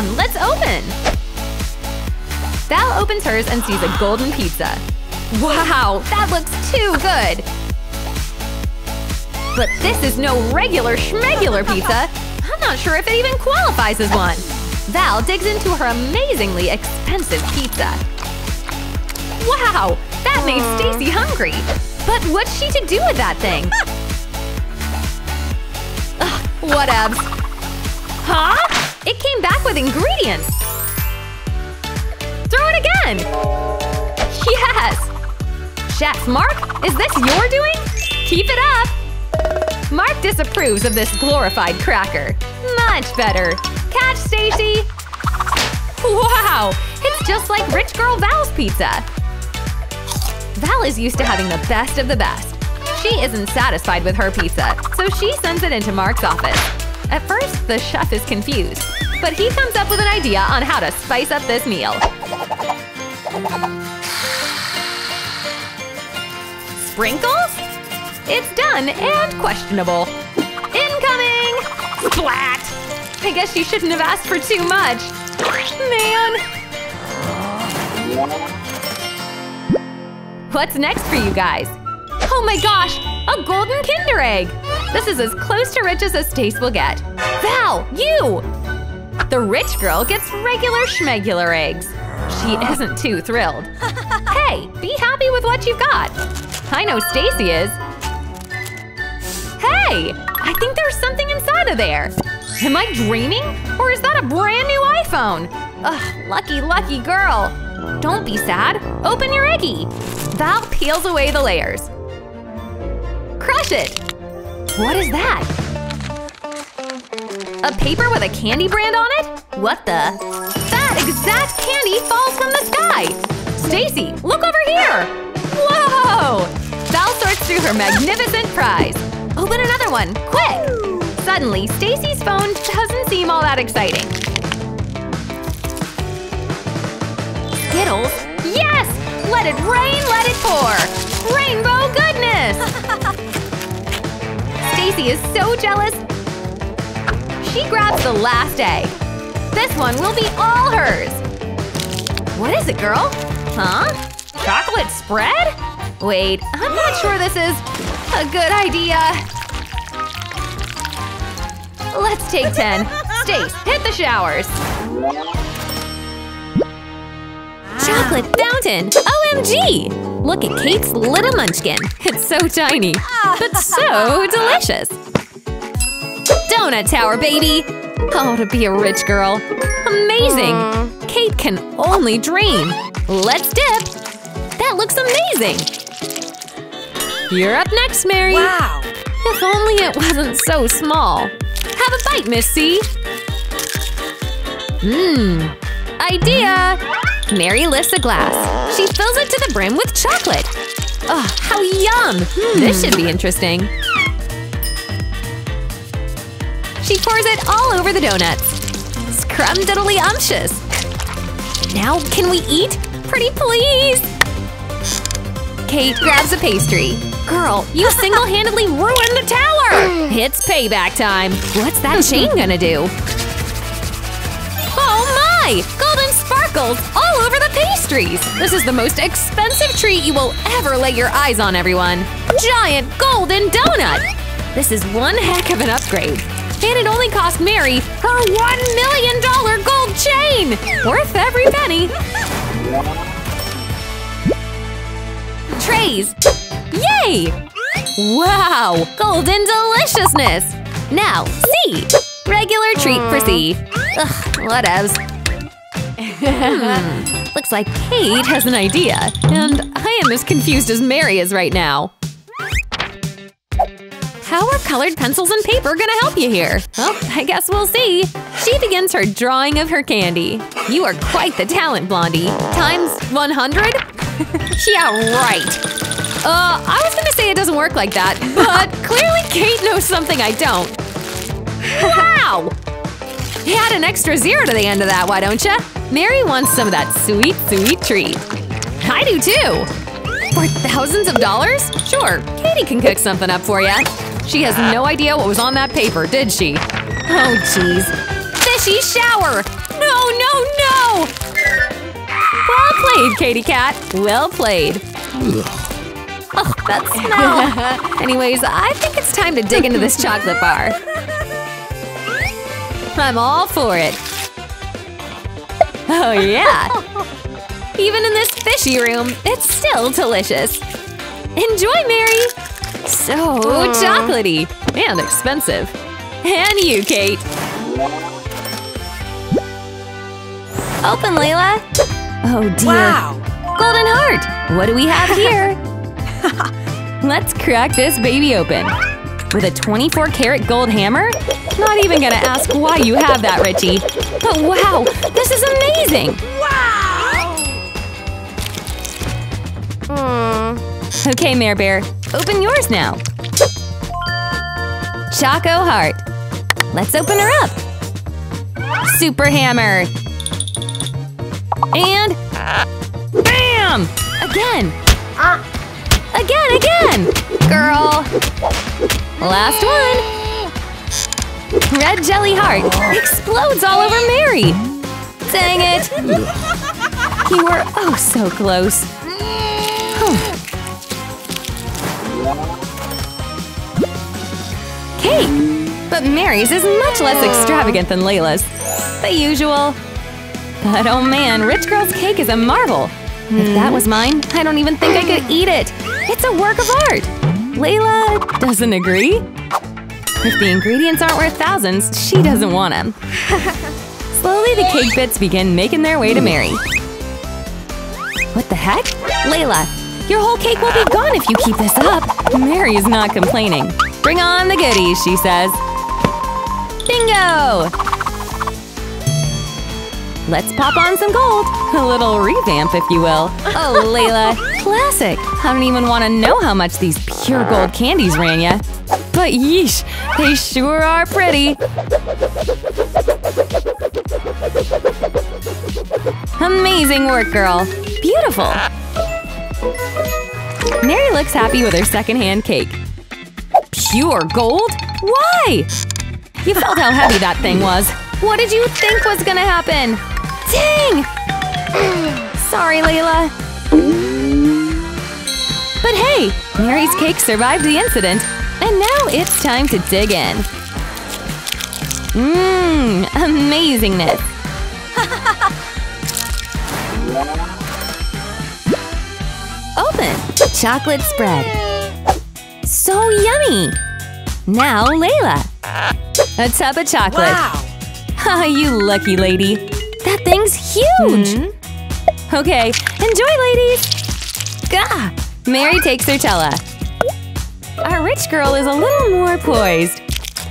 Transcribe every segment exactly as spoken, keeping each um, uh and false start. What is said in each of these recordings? Yum! Let's open! Val opens hers and sees a golden pizza. Wow! That looks too good! But this is no regular schmegular pizza! I'm not sure if it even qualifies as one! Val digs into her amazingly expensive pizza. Wow! That made Stacy hungry! But what's she to do with that thing? Ugh, whatevs. Huh? It came back with ingredients! Throw it again! Yes! Chef Mark, is this your doing? Keep it up! Mark disapproves of this glorified cracker. Much better! Catch, Stacy! Wow! It's just like rich girl Val's pizza! Val is used to having the best of the best. She isn't satisfied with her pizza, so she sends it into Mark's office. At first, the chef is confused, but he comes up with an idea on how to spice up this meal. Sprinkles? It's done and questionable. Incoming! Splat! I guess she shouldn't have asked for too much. Man! What's next for you guys? Oh my gosh! A golden Kinder Egg! This is as close to riches as Stace will get. Val! You! The rich girl gets regular schmegular eggs. She isn't too thrilled. Hey! Be happy with what you've got! I know Stacy is. Hey! I think there's something inside of there! Am I dreaming? Or is that a brand new iPhone? Ugh, lucky, lucky girl! Don't be sad! Open your eggie! Val peels away the layers. Crush it! What is that? A paper with a candy brand on it? What the? That exact candy falls from the sky! Stacy, look over here! Whoa! Val sorts through her magnificent prize. Open another one, quick! Suddenly, Stacy's phone doesn't seem all that exciting. Skittles? Yes! Let it rain, let it pour! Rainbow goodness! Stacy is so jealous! She grabs the last egg. This one will be all hers! What is it, girl? Huh? Chocolate spread? Wait, I'm not sure this is a good idea. Let's take ten. Stace, hit the showers! Chocolate fountain! O M G! Look at Kate's little munchkin. It's so tiny, but so delicious! Donut tower, baby! Oh, to be a rich girl! Amazing! Mm. Kate can only dream! Let's dip! That looks amazing! You're up next, Mary! Wow! If only it wasn't so small! Have a bite, Miss C! Mmm! Idea! Mary lifts a glass. She fills it to the brim with chocolate. Oh, how yum! Hmm. This should be interesting. She pours it all over the donuts. Scrum-diddly-umptious! Now, can we eat? Pretty please! Kate grabs a pastry. Girl, you single-handedly ruined the tower! It's payback time! What's that chain gonna do? Oh my! Golden sparkles all over the pastries! This is the most expensive treat you will ever lay your eyes on, everyone! Giant golden donut! This is one heck of an upgrade. And it only cost Mary her one million dollar gold chain! Worth every penny! Trays! Yay! Wow! Golden deliciousness! Now, C! Regular treat for C. Ugh, whatevs. Hmm. Looks like Kate has an idea, and I am as confused as Mary is right now. How are colored pencils and paper gonna help you here? Well, I guess we'll see. She begins her drawing of her candy. You are quite the talent, Blondie. Times one hundred? Yeah, right. Uh, I was gonna say it doesn't work like that, but clearly Kate knows something I don't. Wow! Add an extra zero to the end of that, why don't ya? Mary wants some of that sweet, sweet treat. I do too! For thousands of dollars? Sure, Katie can cook something up for ya. She has no idea what was on that paper, did she? Oh, jeez. Fishy shower! No No, no, no! Well played, Katy Cat. Well played. Oh, that smell! Anyways, I think it's time to dig into this chocolate bar. I'm all for it. Oh, yeah! Even in this fishy room, it's still delicious. Enjoy, Mary! So chocolatey and expensive. And you, Kate! Open, Layla! Oh, dear. Wow! Golden heart! What do we have here? Let's crack this baby open. With a twenty-four karat gold hammer? Not even gonna ask why you have that, Richie. But wow, this is amazing! Wow! Mm. Okay, Mare Bear, open yours now. Choco heart. Let's open her up. Super hammer. And bam! Again. Again, again! Girl! Last one! Red jelly heart explodes all over Mary! Dang it! You were oh so close. Cake! But Mary's is much less extravagant than Layla's. The usual. But oh man, Rich Girl's cake is a marvel. If that was mine, I don't even think I could eat it. It's a work of art! Layla doesn't agree. If the ingredients aren't worth thousands, she doesn't want them. Slowly the cake bits begin making their way to Mary. What the heck? Layla, your whole cake will be gone if you keep this up! Mary is not complaining. Bring on the goodies, she says. Bingo! Let's pop on some gold. A little revamp, if you will. Oh, Layla. Classic. I don't even want to know how much these pure gold candies ran ya. But yeesh, they sure are pretty. Amazing work, girl. Beautiful. Mary looks happy with her secondhand cake. Pure gold? Why? You felt how heavy that thing was. What did you think was gonna happen? Dang! Sorry, Layla. But hey, Mary's cake survived the incident, and now it's time to dig in. Mmm, amazingness. Open! Chocolate spread. So yummy! Now, Layla. A tub of chocolate. Wow! Ah, you lucky lady. That thing's huge! Mm-hmm. Okay, enjoy, ladies! Gah! Mary takes her Nutella. Our rich girl is a little more poised.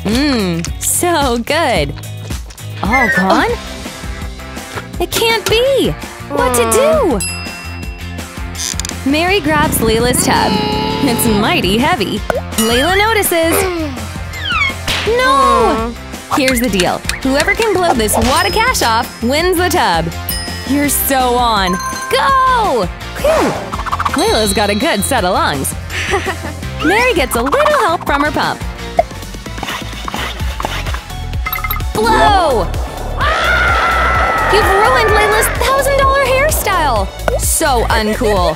Mmm, so good. All gone? It can't be! What to do? Mary grabs Layla's tub. It's mighty heavy. Layla notices. No! Here's the deal. Whoever can blow this wad of cash off wins the tub. You're so on. Go! Whew. Layla's got a good set of lungs. Mary gets a little help from her pump. Blow! You've ruined Layla's thousand dollar hairstyle. So uncool.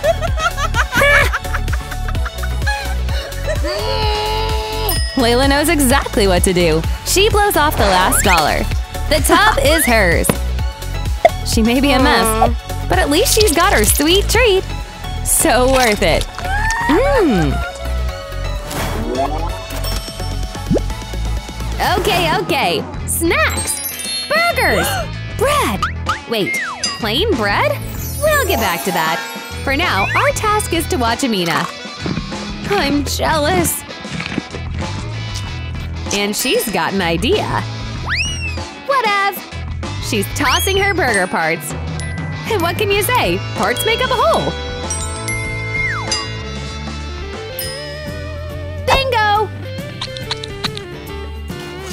Layla knows exactly what to do. She blows off the last dollar. The tub is hers. She may be a mess, but at least she's got her sweet treat. So worth it. Mmm. Okay, okay. Snacks. Burgers. Bread. Wait, plain bread? We'll get back to that. For now, our task is to watch Amina. I'm jealous. And she's got an idea. Whatev! She's tossing her burger parts. And what can you say? Parts make up a whole. Bingo!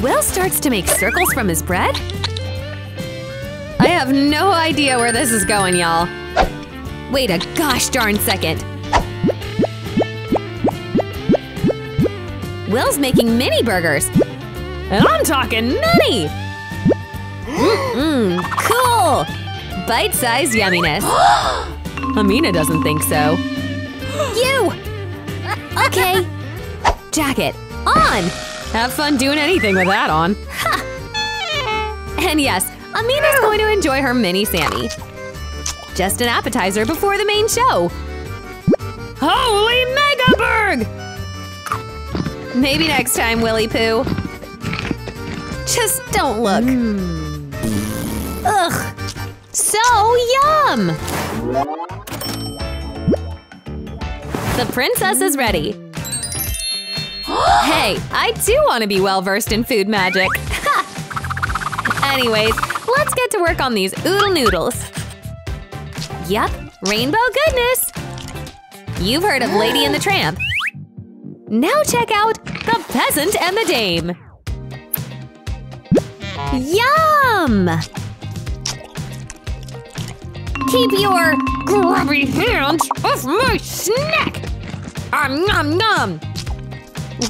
Will starts to make circles from his bread? I have no idea where this is going, y'all. Wait a gosh darn second. Will's making mini burgers. And I'm talking mini! Mm-mm. Cool! bite-sized yumminess. Amina doesn't think so. You! Okay. Jacket. On! Have fun doing anything with that on. Ha. And yes, Amina's going to enjoy her mini Sammy. Just an appetizer before the main show. Holy Megaburg! Maybe next time, Willy Pooh. Just don't look. Mm. Ugh. So yum! The princess is ready. Hey, I do want to be well-versed in food magic. Anyways, let's get to work on these oodle noodles. Yep, rainbow goodness! You've heard of Lady and the Tramp. Now check out The Peasant and the Dame. Yum! Keep your grubby hands off my snack! Um, nom nom!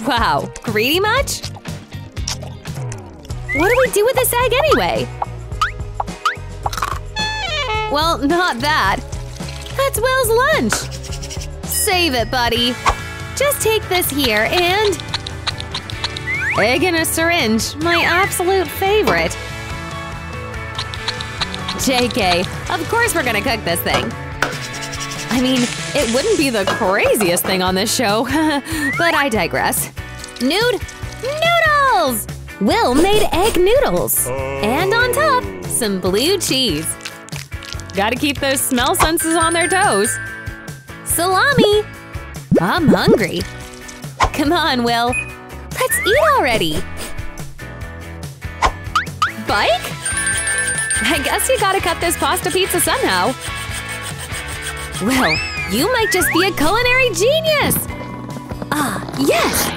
Wow, greedy much? What do we do with this egg anyway? Well, not that. That's Will's lunch! Save it, buddy. Just take this here and… egg in a syringe, my absolute favorite. J K, of course we're gonna cook this thing. I mean, it wouldn't be the craziest thing on this show, but I digress. Nude noodles! Will made egg noodles. And on top, some blue cheese. Gotta keep those smell senses on their toes. Salami! I'm hungry. Come on, Will. Let's eat already. Bike? I guess you gotta cut this pasta pizza somehow. Will, you might just be a culinary genius! Ah, yes!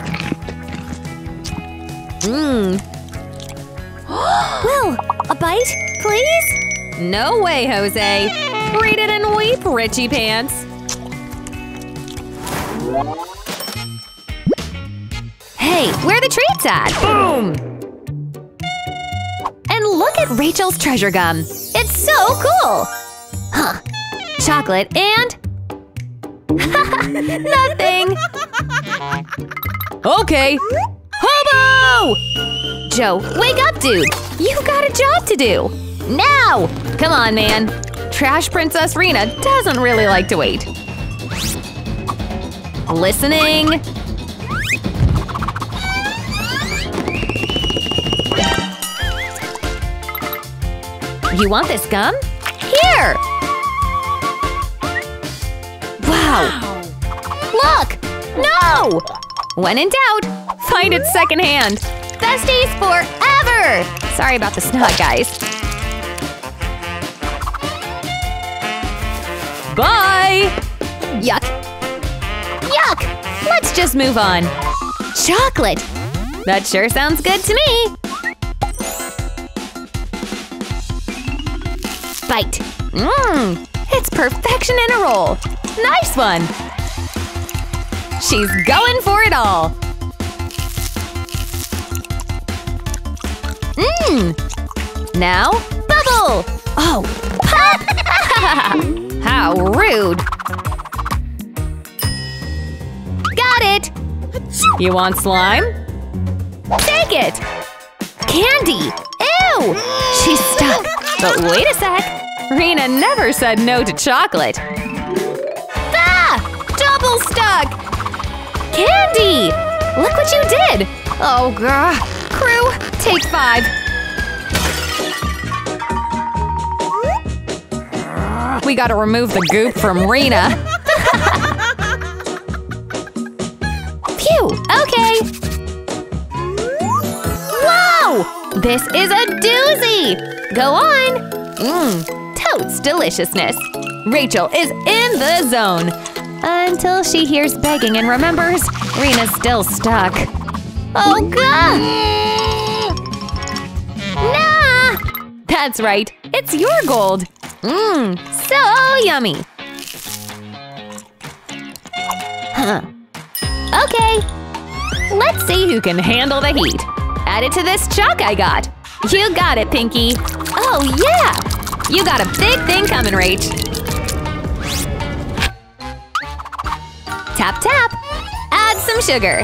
Mmm. Will, a bite, please? No way, Jose. Read it and weep, Richie Pants. Hey, where are the treats at? Boom! And look at Rachel's treasure gum. It's so cool! Huh. Chocolate and… nothing! Okay. Hobo! Joe, wake up, dude! You've got a job to do! Now! Come on, man. Trash Princess Rena doesn't really like to wait. Listening… You want this gum? Here! Wow! Look! No! When in doubt, find it secondhand! Besties forever! Sorry about the snot, guys. Bye! Yuck! Yuck! Let's just move on. Chocolate! That sure sounds good to me! Bite! Mmm! It's perfection in a roll! Nice one! She's going for it all! Mmm! Now, bubble! Oh! How rude! Got it! You want slime? Take it! Candy! Ew! She's stuck! But wait a sec! Rena never said no to chocolate! Ah! Double stuck! Candy! Look what you did! Oh, grr! Crew, take five! We gotta remove the goop from Rena! Phew! Okay! Whoa! This is a doozy! Go on! Mmm! Totes deliciousness! Rachel is in the zone! Until she hears begging and remembers, Rena's still stuck. Oh god! Nah! That's right, it's your gold! Mmm, so yummy! Huh. Okay! Let's see who can handle the heat! Add it to this chalk I got! You got it, Pinky! Oh yeah! You got a big thing coming, Rach! Tap tap! Add some sugar!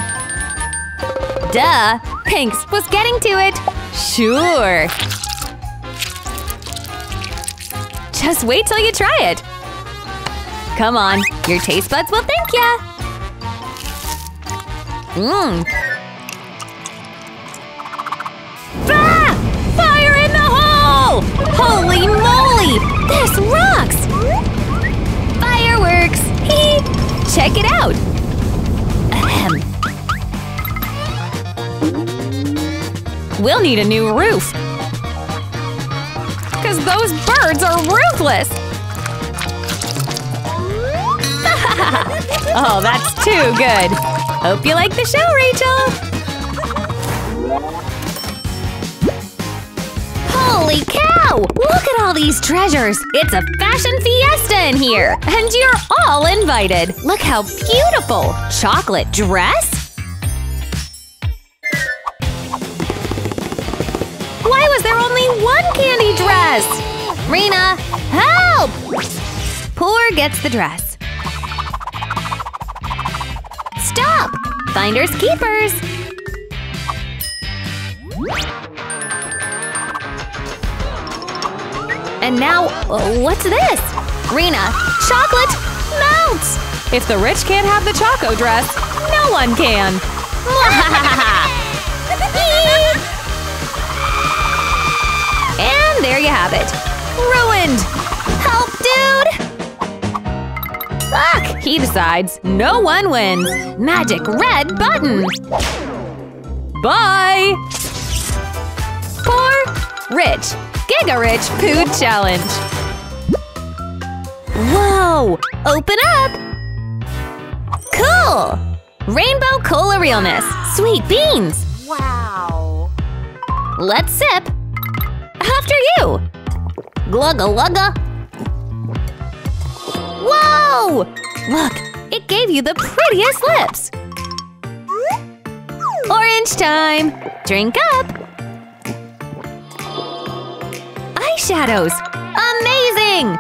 Duh! Pinks was getting to it! Sure! Just wait till you try it! Come on, your taste buds will thank ya! Mmm! Ah! Fire in the hole! Holy moly! This rocks! Fireworks! Hee! Check it out! Ahem. We'll need a new roof! Cause those birds are ruthless! Oh, that's too good! Hope you like the show, Rachel! Holy cow! Look at all these treasures! It's a fashion fiesta in here! And you're all invited! Look how beautiful! Chocolate dress? Why was there only one candy dress? Rena, help! Poor gets the dress. Stop! Finders keepers! And now, what's this? Rena, chocolate melts! If the rich can't have the choco dress, no one can! And there you have it! Ruined! Help, dude! Fuck! He decides. No one wins! Magic red button! Bye! Poor rich! Giga Rich Food Challenge! Whoa! Open up! Cool! Rainbow Cola Realness! Sweet beans! Wow! Let's sip! After you! Glugga lugga! Whoa! Look! It gave you the prettiest lips! Orange time! Drink up! Shadows! Amazing!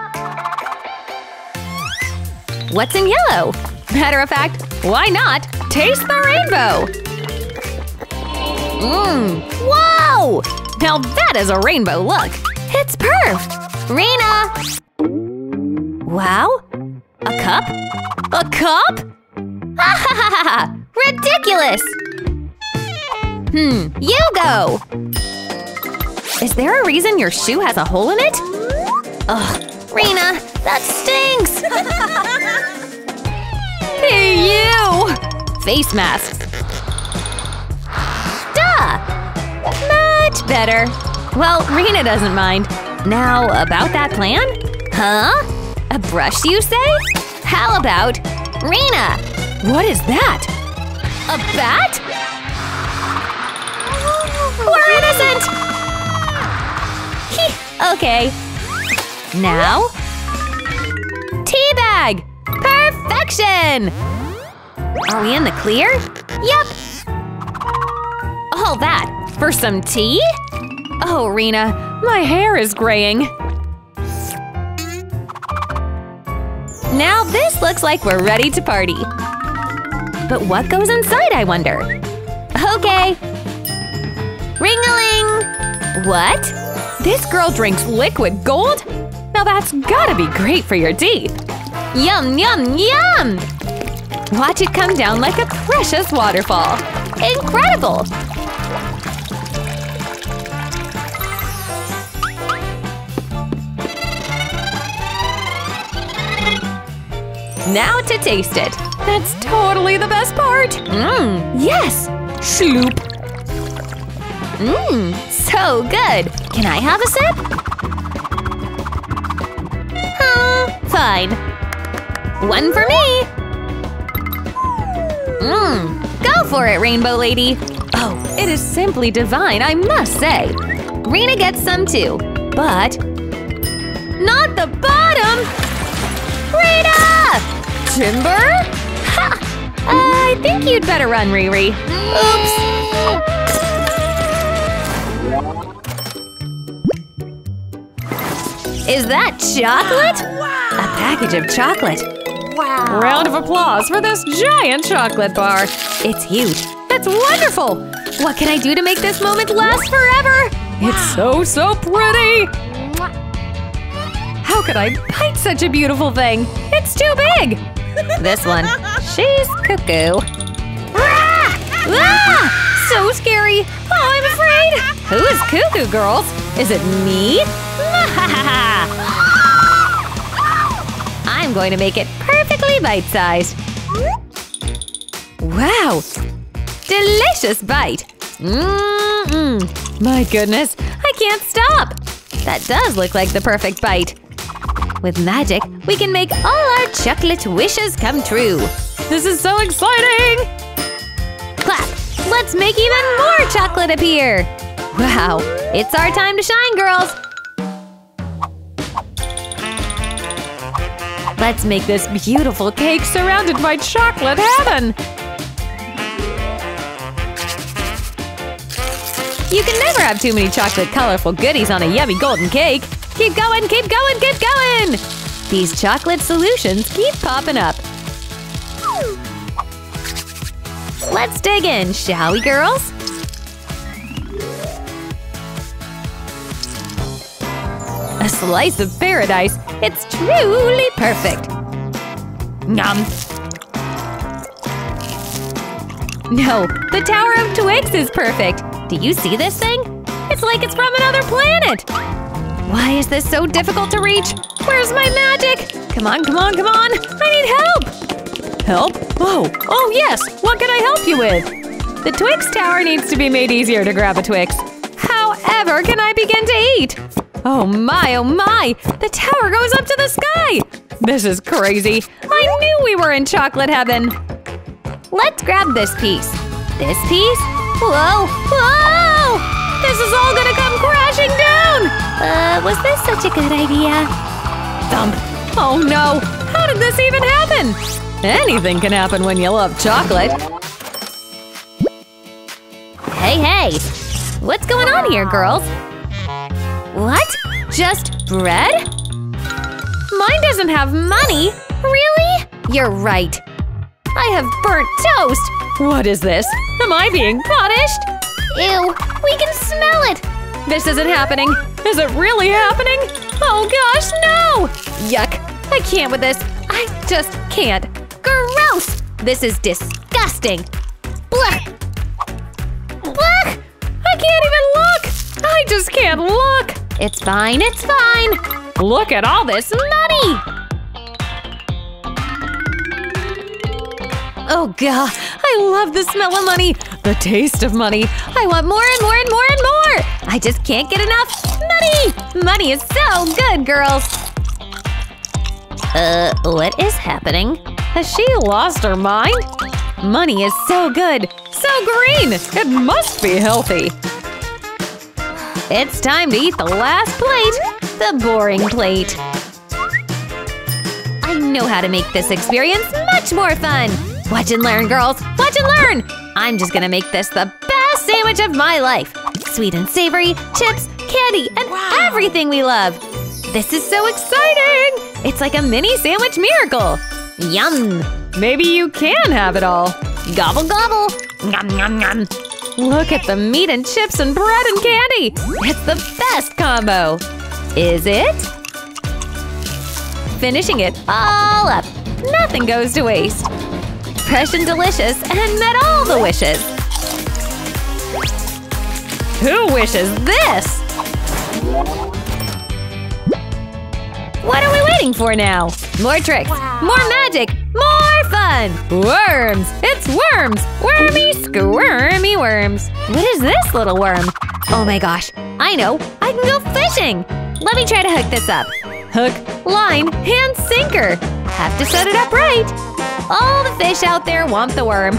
What's in yellow? Matter of fact, why not? Taste the rainbow! Mmm! Whoa! Now that is a rainbow look! It's perfect! Rena! Wow! A cup? A cup? Ha ha ha ha! Ridiculous! Hmm, you go! Is there a reason your shoe has a hole in it? Ugh, Rena, that stinks! Hey, you! Face masks. Duh! Much better. Well, Rena doesn't mind. Now, about that plan? Huh? A brush, you say? How about… Rena! What is that? A bat? We're innocent! Okay. Now… Tea bag! Perfection! Are we in the clear? Yep! All that for some tea? Oh, Rena, my hair is graying. Now this looks like we're ready to party. But what goes inside, I wonder? Okay. Ring-a-ling! What? This girl drinks liquid gold? Now that's gotta be great for your teeth! Yum, yum, yum! Watch it come down like a precious waterfall! Incredible! Now to taste it! That's totally the best part! Mmm! Yes! Sloop! Mmm! So good! Can I have a sip? Huh, fine. One for me! Mmm, go for it, Rainbow Lady! Oh, it is simply divine, I must say! Rena gets some too, but… Not the bottom! Rena! Timber? Ha! I think you'd better run, Riri. Oops! Is that chocolate? Wow. A package of chocolate. Wow. Round of applause for this giant chocolate bar. It's huge. That's wonderful. What can I do to make this moment last forever? Wow. It's so, so pretty. How could I bite such a beautiful thing? It's too big. This one. She's cuckoo. Ah! Ah! So scary. Oh, I'm afraid. Who is cuckoo, girls? Is it me? I'm going to make it perfectly bite-sized. Wow! Delicious bite! Mm-mm. My goodness, I can't stop! That does look like the perfect bite. With magic, we can make all our chocolate wishes come true. This is so exciting! Clap! Let's make even more chocolate appear! Wow! It's our time to shine, girls! Let's make this beautiful cake surrounded by chocolate heaven! You can never have too many chocolate colorful goodies on a yummy golden cake! Keep going, keep going, keep going! These chocolate solutions keep popping up! Let's dig in, shall we, girls? A slice of paradise! It's truly perfect! Nom! No, the Tower of Twigs is perfect! Do you see this thing? It's like it's from another planet! Why is this so difficult to reach? Where's my magic? Come on, come on, come on! I need help! Help? Oh, oh yes! What can I help you with? The Twix Tower needs to be made easier to grab a Twix. However, can I begin to eat? Oh my, oh my! The tower goes up to the sky! This is crazy! I knew we were in chocolate heaven! Let's grab this piece. This piece? Whoa! Whoa! This is all gonna come crashing down! Uh, was this such a good idea? Thump! Oh no! How did this even happen? Anything can happen when you love chocolate! Hey, hey! What's going on here, girls? What? Just bread? Mine doesn't have money! Really? You're right. I have burnt toast! What is this? Am I being punished? Ew, we can smell it! This isn't happening. Is it really happening? Oh gosh, no! Yuck. I can't with this. I just can't. Gross! This is disgusting. Blech! Blech! I can't even look! I just can't look! It's fine, it's fine! Look at all this money! Oh god, I love the smell of money! The taste of money! I want more and more and more and more! I just can't get enough! Money! Money is so good, girls! Uh, what is happening? Has she lost her mind? Money is so good! So green! It must be healthy! It's time to eat the last plate! The boring plate! I know how to make this experience much more fun! Watch and learn, girls! Watch and learn! I'm just gonna make this the best sandwich of my life! Sweet and savory, chips, candy, and wow. Everything we love! This is so exciting! It's like a mini sandwich miracle! Yum! Maybe you can have it all! Gobble, gobble! Yum, yum, yum! Look at the meat and chips and bread and candy! It's the best combo! Is it? Finishing it all up! Nothing goes to waste! Fresh and delicious and met all the wishes! Who wishes this? What are we waiting for now? More tricks! More magic! More fun! Worms! It's worms! Wormy, squirmy worms! What is this little worm? Oh my gosh! I know! I can go fishing! Let me try to hook this up. Hook, line, and sinker! Have to set it up right! All the fish out there want the worm.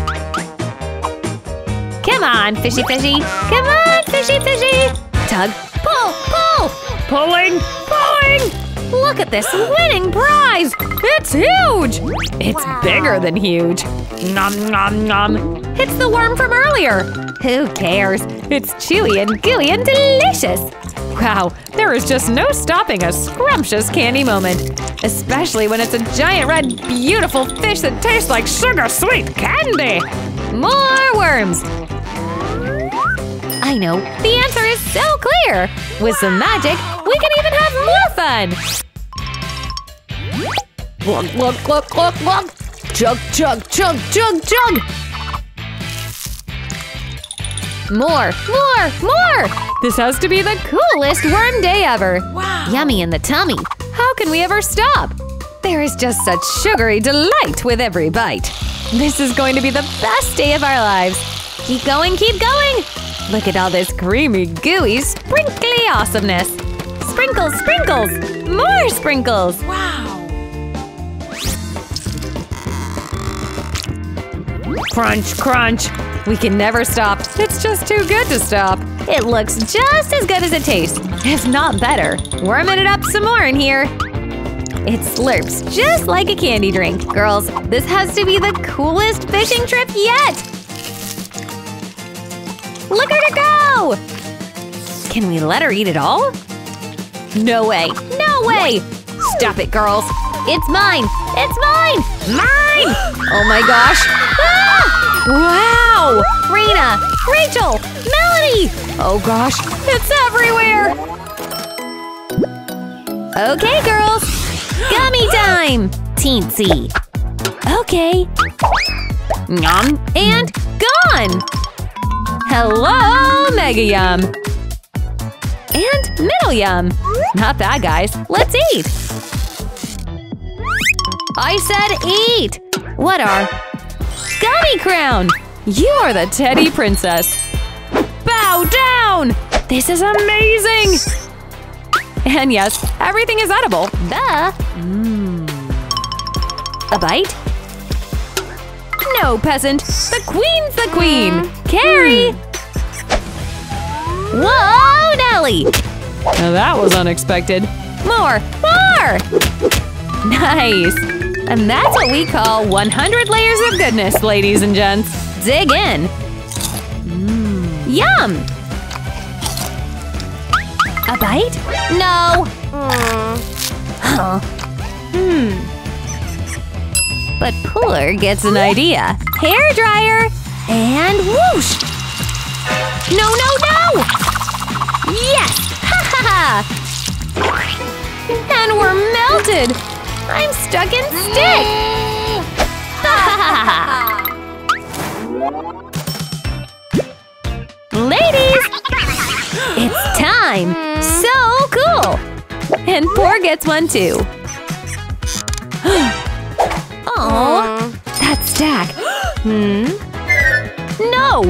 Come on, fishy fishy! Come on, fishy fishy! Tug, pull, pull! Pulling, pulling! Look at this winning prize! It's huge! It's wow. Bigger than huge! Nom nom nom! It's the worm from earlier! Who cares? It's chewy and gooey and delicious! Wow, there is just no stopping a scrumptious candy moment. Especially when it's a giant red beautiful fish that tastes like sugar sweet candy! More worms! I know, the answer is so clear! With some magic, we can even have more fun! Glug, glug, glug, glug, glug! Chug, chug, chug, chug, chug! More, more, more! This has to be the coolest worm day ever! Wow. Yummy in the tummy! How can we ever stop? There is just such sugary delight with every bite! This is going to be the best day of our lives! Keep going, keep going! Look at all this creamy, gooey, sprinkly awesomeness! Sprinkles, sprinkles! More sprinkles! Wow! Crunch, crunch! We can never stop. It's just too good to stop. It looks just as good as it tastes, if not better. Warming it up some more in here. It slurps just like a candy drink. Girls, this has to be the coolest fishing trip yet! Look at her go! Can we let her eat it all? No way! No way! Stop it, girls! It's mine! It's mine! Mine! Oh my gosh! Ah! Wow! Rena! Rachel! Melody! Oh gosh! It's everywhere! Okay, girls! Gummy time! Teensy! Okay! Yum! And gone! Hello, Mega Yum! And Middle Yum! Not bad, guys! Let's eat! I said eat! What are… Gummy Crown! You are the teddy princess! Bow down! This is amazing! And yes, everything is edible. Duh! Mm. A bite? No, peasant! The queen's the queen! Mm. Carrie! Mm. Whoa, Nelly! Now that was unexpected. More! More! Nice! And that's what we call one hundred layers of goodness, ladies and gents! Dig in! Mm. Yum! A bite? No! Mm. Huh. Hmm. But Puller gets an idea. Hair dryer! And whoosh! No, no, no! Yes! Ha ha ha! And we're melted! I'm stuck in stick! Ladies! It's time! So cool! And Poor gets one too. Aww! That stack! Hmm? No!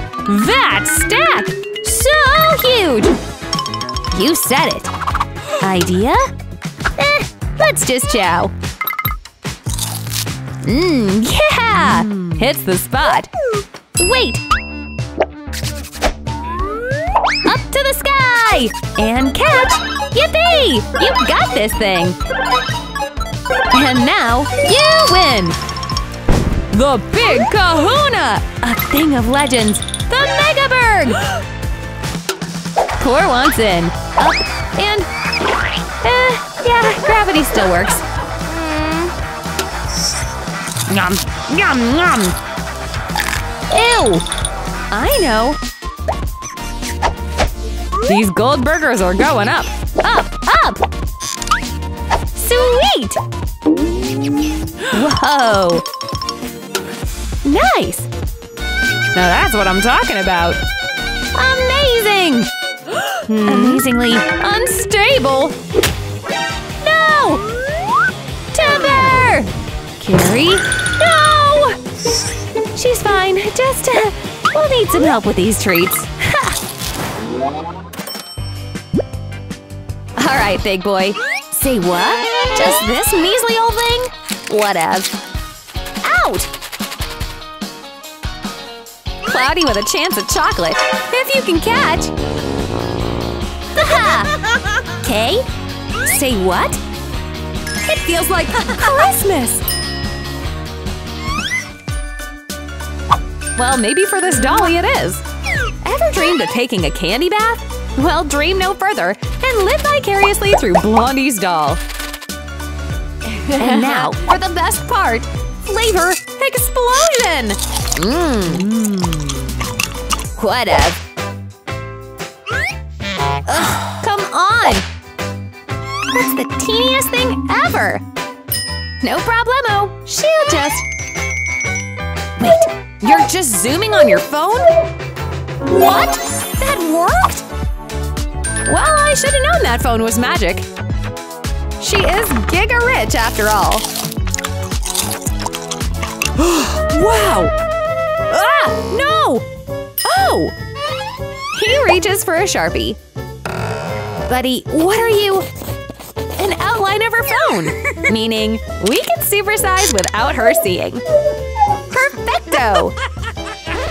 That stack! So huge! You said it! Idea? Eh, let's just chow! Mmm, yeah! Mm. Hits the spot! Wait! Up to the sky! And catch! Yippee! You got this thing! And now, you win! The Big Kahuna! A thing of legends! The Megaberg! Poor wants in! Up and… Eh, yeah, gravity still works. Yum, yum, yum! Ew! I know! These gold burgers are going up! Up, up! Sweet! Whoa! Nice! Now that's what I'm talking about! Amazing! Amazingly unstable! No! Timber! Carrie? No! She's fine. Just, uh, we'll need some help with these treats. Ha! Alright, big boy. Say what? Just this measly old thing? Whatev. Out! Cloudy with a chance of chocolate. If you can catch! Ha! Kay? Say what? It feels like Christmas! Well, maybe for this dolly it is. Ever dreamed of taking a candy bath? Well, dream no further and live vicariously through Blondie's doll. And now for the best part, flavor explosion! Mmm. Mm. Whatever. Ugh, come on! That's the teeniest thing ever! No problemo, she'll just… Wait, you're just zooming on your phone? What? That worked? Well, I should've known that phone was magic. She is giga-rich after all. Wow! Ah! No! Oh! He reaches for a Sharpie. Buddy, what are you… An outline of her phone! Meaning, we can supersize without her seeing. Perfecto!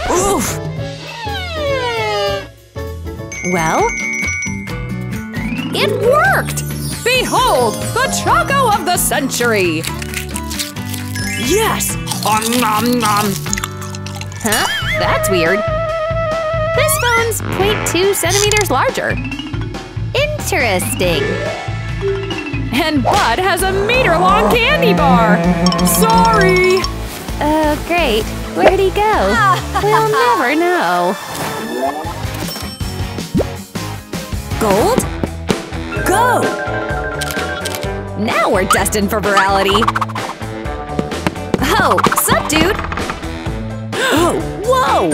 Oof! Well? It worked! Behold, the Choco of the Century! Yes! Om nom nom! Huh? That's weird. This phone's zero point two centimeters larger. Interesting. And Bud has a meter-long candy bar! Sorry! Oh, great. Where'd he go? We'll never know. Gold? Go! Now we're destined for virality! Oh, sup, dude? Oh, whoa!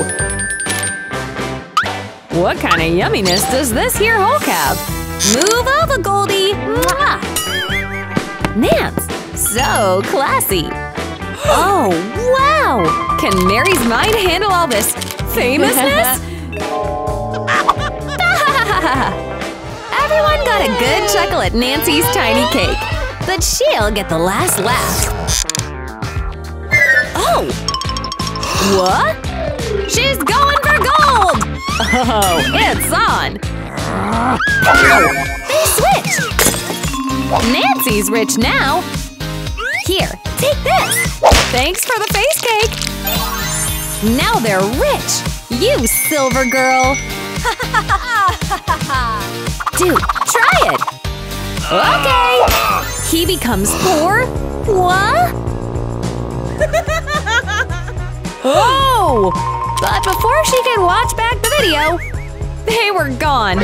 What kind of yumminess does this here hole have? Move over, Goldie! Mwah! Nance! So classy! Oh, wow! Can Mary's mind handle all this famousness? Everyone got a good chuckle at Nancy's tiny cake, but she'll get the last laugh. Oh! What? She's going for gold! Oh, it's on! Ow! They switched! Nancy's rich now! Here, take this! Thanks for the face cake! Now they're rich! You silver girl! Dude, try it! Okay! He becomes poor? What? Oh! But before she can watch back the video, they were gone.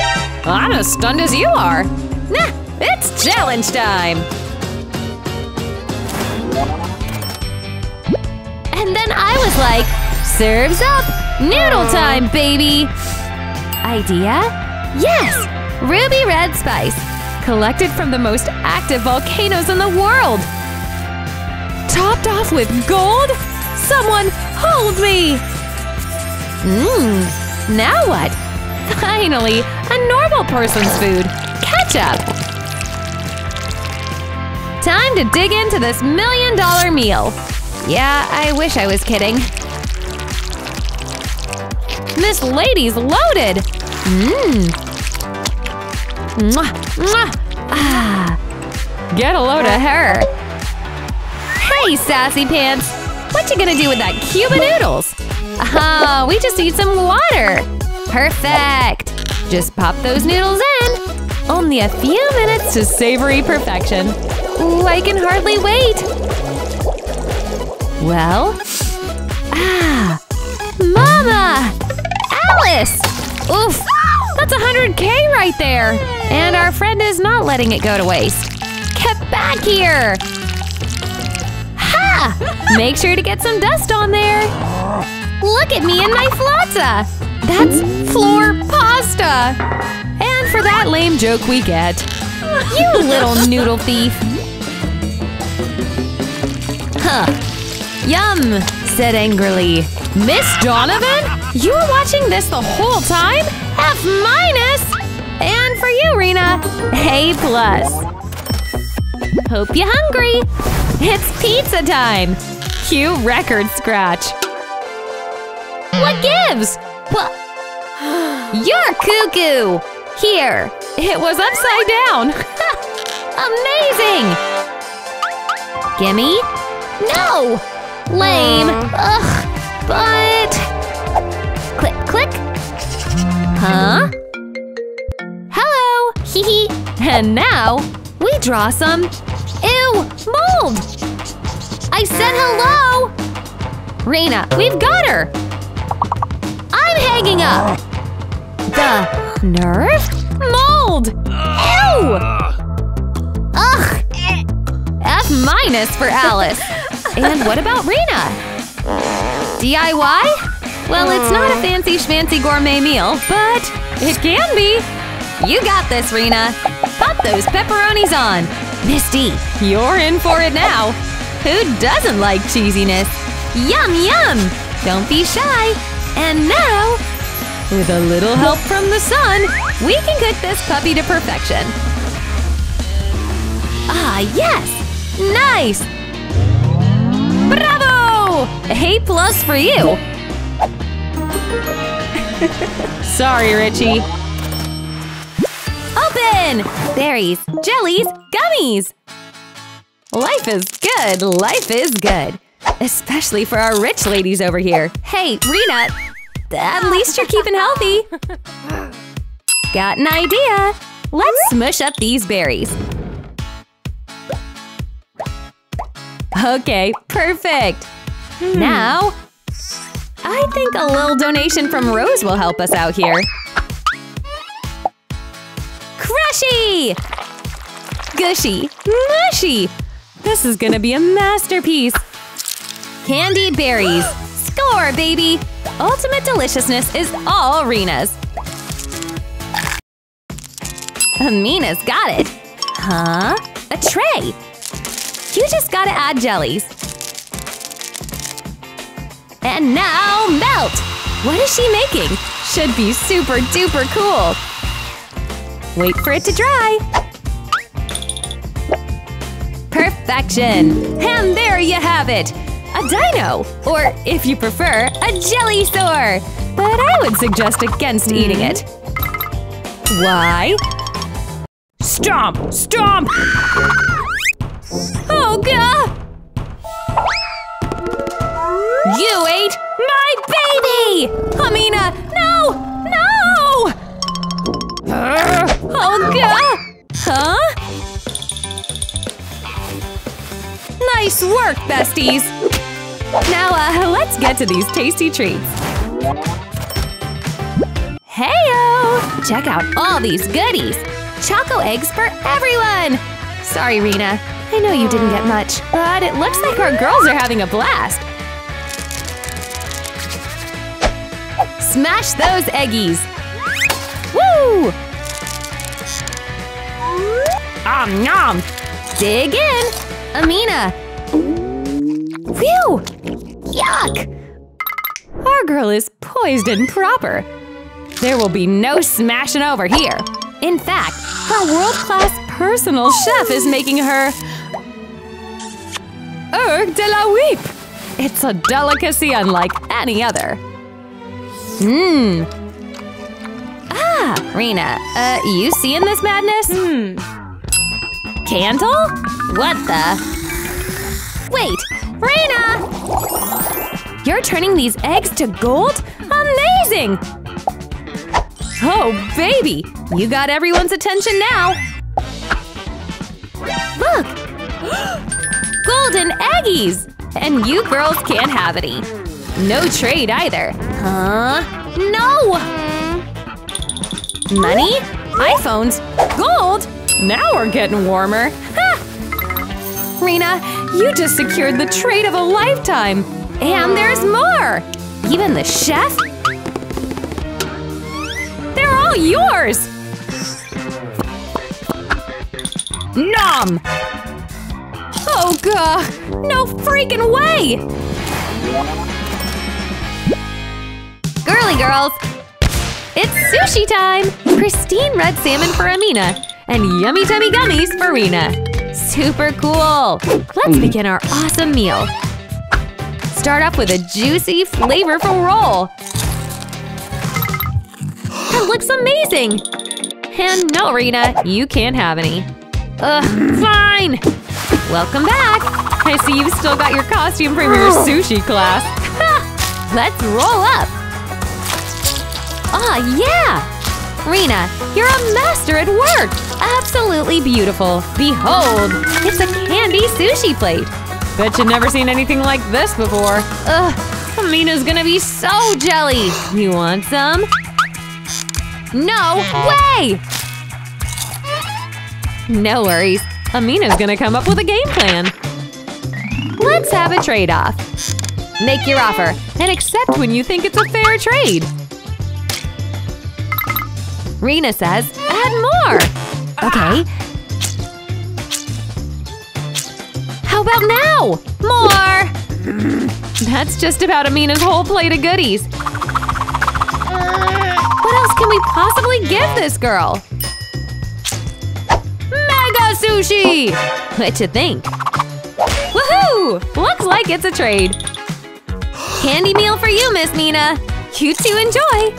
I'm as stunned as you are. Nah, it's challenge time! And then I was like, serves up! Noodle time, baby! Idea? Yes! Ruby Red Spice, collected from the most active volcanoes in the world! Topped off with gold? Someone hold me! Mmm, now what? Finally, a normal person's food! Ketchup! Time to dig into this million dollar meal! Yeah, I wish I was kidding. This lady's loaded! Mmm! Mwah! Mwah! Ah! Get a load of her! Hey, Sassy Pants! What you gonna do with that Cuban noodles? Ah, we just need some water! Perfect! Just pop those noodles in! Only a few minutes to savory perfection! Ooh, I can hardly wait! Well… Ah! Mama! Alice! Oof! That's one hundred K right there! And our friend is not letting it go to waste. Get back here! Ha! Make sure to get some dust on there! Look at me and my flotsam! That's floor pasta! And for that lame joke we get. You little noodle thief! Huh. Yum! Said angrily. Miss Donovan? You were watching this the whole time? F minus! And for you, Rena, A plus. Hope you're hungry! It's pizza time! Cue record scratch. What gives? What? You're cuckoo! Here, it was upside down! Amazing! Gimme? No! Lame! Ugh! But… Click, click! Huh? Hello! Hee hee! And now, we draw some… Ew! Mold! I said hello! Raina, we've got her! I'm hanging up! The… nerve? Mold! Ew! Ugh! F minus for Alice! And what about Raina? D I Y? Well, it's not a fancy schmancy gourmet meal, but it can be! You got this, Raina! Pop those pepperonis on! Miss D, you're in for it now! Who doesn't like cheesiness? Yum yum! Don't be shy! And now, with a little help from the sun, we can cook this puppy to perfection! Ah, yes! Nice! Bravo! A plus for you! Sorry, Richie. Open! Berries, jellies, gummies! Life is good, life is good. Especially for our rich ladies over here. Hey, Raina! At least you're keeping healthy. Got an idea! Let's smush up these berries. Okay, perfect! Hmm. Now… I think a little donation from Rose will help us out here. Crushy! Gushy! Mushy! This is gonna be a masterpiece! Candied berries! Score, baby! Ultimate deliciousness is all Raina's! Amina's got it! Huh? A tray! You just gotta add jellies! And now, melt! What is she making? Should be super duper cool! Wait for it to dry! Perfection! And there you have it! A dino! Or, if you prefer, a jelly sore! But I would suggest against eating it. Why? Stomp! Stomp! Oh, God! You ate my baby! Amina, no! No! Oh, God! Huh? Nice work, besties! Now, uh, let's get to these tasty treats. Heyo! Check out all these goodies! Choco eggs for everyone! Sorry, Raina. I know you didn't get much, but it looks like our girls are having a blast. Smash those eggies! Woo! Om nom! Dig in! Amina! Phew! Yuck! Our girl is poised and proper. There will be no smashing over here. In fact, our world-class personal chef is making her… Erg de la Whip! It's a delicacy unlike any other. Mmm! Ah! Raina, uh, you seeing this madness? Hmm. Candle? What the… Wait! Raina! You're turning these eggs to gold? Amazing! Oh, baby! You got everyone's attention now! Look! Golden eggies! And you girls can't have any. No trade either. Huh? No! Money? iPhones? Gold? Now we're getting warmer! Ha! Raina, you just secured the trade of a lifetime! And there's more! Even the chef? They're all yours! Nom! Oh, God! No freaking way! Girly girls! It's sushi time! Pristine red salmon for Amina and yummy tummy gummies for Raina. Super cool! Let's begin our awesome meal. Start off with a juicy, flavorful roll. That looks amazing! And no, Raina, you can't have any. Ugh, fine! Welcome back! I see you've still got your costume from your sushi class. Ha! Let's roll up! Ah, yeah! Rina, you're a master at work! Absolutely beautiful! Behold! It's a candy sushi plate! Bet you've never seen anything like this before! Ugh! Amina's gonna be so jelly! You want some? No way! No worries! Amina's gonna come up with a game plan! Let's have a trade-off! Make your offer and accept when you think it's a fair trade! Rina says, add more! Okay. How about now? More! That's just about Amina's whole plate of goodies. What else can we possibly give this girl? Mega sushi! What you think? Woohoo! Looks like it's a trade. Candy meal for you, Miss Nina! You two enjoy!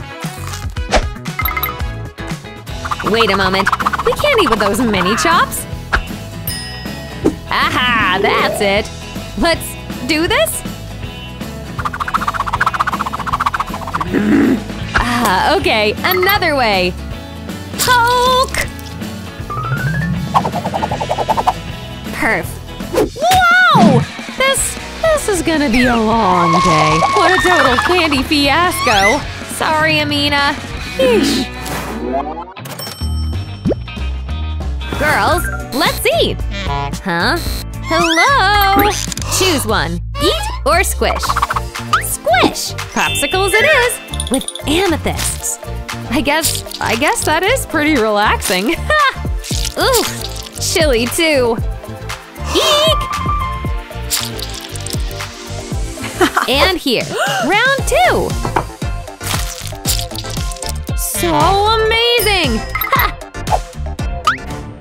Wait a moment, we can't eat with those mini chops! Aha! That's it! Let's do this? Ah, okay, another way! Poke! Perf. Whoa! This… this is gonna be a long day. What a total candy fiasco! Sorry, Amina. Yeesh. Girls, let's eat! Huh? Hello? Choose one. Eat or squish? Squish! Popsicles it is! With amethysts! I guess… I guess that is pretty relaxing. Ha! Oof! Chili too! Eek! And here! Round two! So amazing! Ha!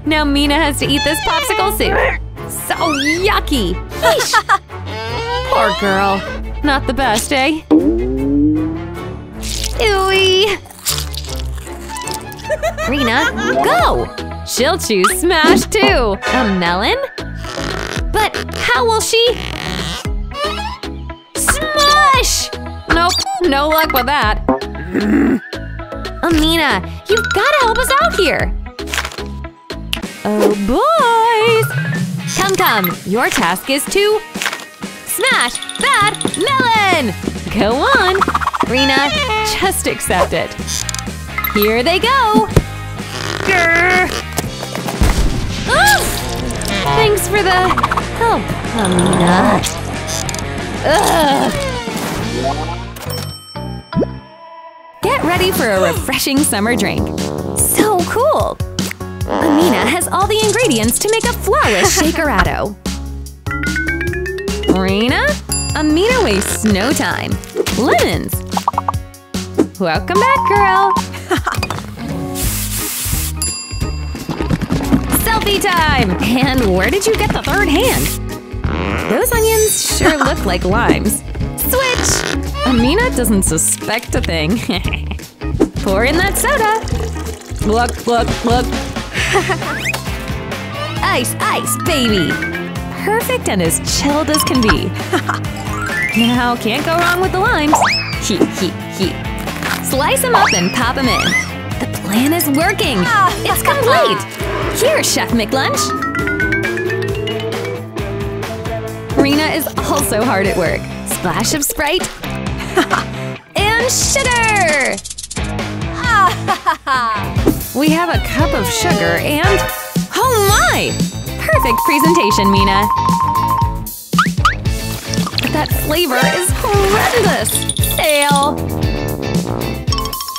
Now Mina has to eat this popsicle soup! So yucky! Poor girl! Not the best, eh? Ewie! Rina, go! She'll choose smash too! A melon? But how will she… Smush! Nope, no luck with that! Amina, you've gotta help us out here! Oh, boys! Come, come! Your task is to… smash that melon! Go on! Rina, just accept it. Here they go! Grrr! Oof! Thanks for the… help, Amina. Ugh! Get ready for a refreshing summer drink. So cool! Amina has all the ingredients to make a flawless shakerado. Rina? Amina wastes no time. Lemons! Welcome back, girl! Selfie time! And where did you get the third hand? Those onions sure look like limes. Switch! Amina doesn't suspect a thing. Pour in that soda! Look, look, look! Ice, ice, baby! Perfect and as chilled as can be. Now, can't go wrong with the limes. He, he, he. Slice them up and pop them in. The plan is working! It's complete! Here, Chef McLunch! Rina is also hard at work. Splash of Sprite. And sugar! We have a cup of sugar and… oh my! Perfect presentation, Mina! But that flavor is horrendous! Fail!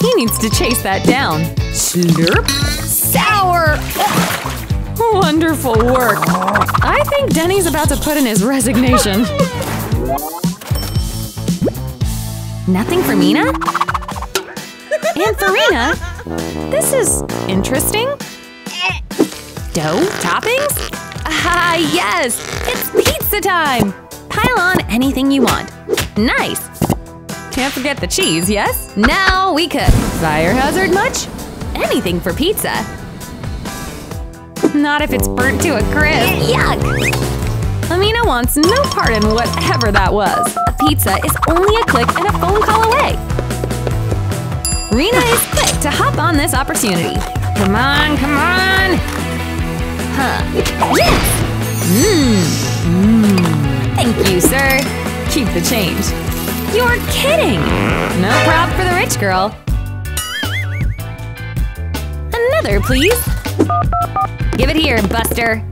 He needs to chase that down. Slurp! Sour! Ugh. Wonderful work! I think Denny's about to put in his resignation. Nothing for Mina? And for Rina, this is… interesting? Dough? Toppings? Ah, yes! It's pizza time! Pile on anything you want. Nice! Can't forget the cheese, yes? Now we cook! Fire hazard much? Anything for pizza. Not if it's burnt to a crisp. Yuck! Amina wants no part in whatever that was. A pizza is only a click and a phone call away. Rina is quick! to hop on this opportunity. Come on, come on! Huh. Yes! Mmm. Mm. Thank you, sir. Keep the change. You're kidding! No prop for the rich girl. Another, please. Give it here, Buster.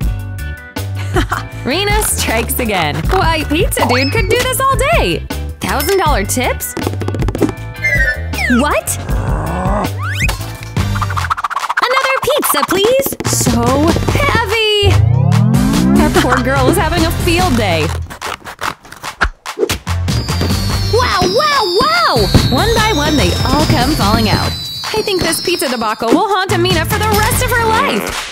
Rena strikes again. Why, Pizza Dude could do this all day! Thousand dollar tips? What? Another pizza, please! So heavy! That poor girl is having a field day. Wow, wow, wow! One by one, they all come falling out. I think this pizza debacle will haunt Amina for the rest of her life!